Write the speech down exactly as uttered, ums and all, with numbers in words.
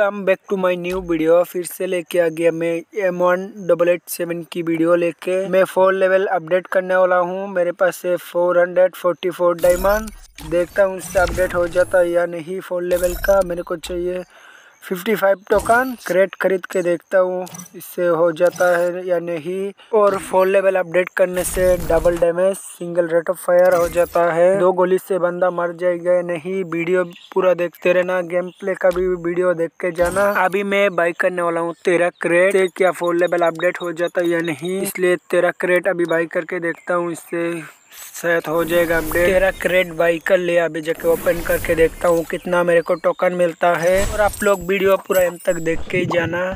Welcome back to my new video. फिर से लेके आ गया मैं M one double eight seven की वीडियो लेके। मैं फोर लेवल अपडेट करने वाला हूँ। मेरे पास है four hundred forty four diamond. देखता हूँ उससे अपडेट हो जाता है या नहीं। फोर लेवल का मेरे को चाहिए फिफ्टी फाइव टोकन। क्रेट खरीद के देखता हूँ इससे हो जाता है या नहीं। और फोर लेवल अपडेट करने से double damage, single rate of fire हो जाता है। दो गोली से बंदा मर जाएगा या नहीं। वीडियो पूरा देखते रहना, गेम प्ले का भी वीडियो देख के जाना। अभी मैं बाई करने वाला हूँ तेरह क्रेट। क्या फोर लेवल अपडेट हो जाता है या नहीं, इसलिए तेरह क्रेट अभी बाई करके देखता हूँ। इससे शायद हो जाएगा अपडेट। तेरा क्रेट बाई कर लिया। अभी जाके ओपन करके देखता हूँ कितना मेरे को टोकन मिलता है। और आप लोग वीडियो पूरा एंड तक देख के ही जाना।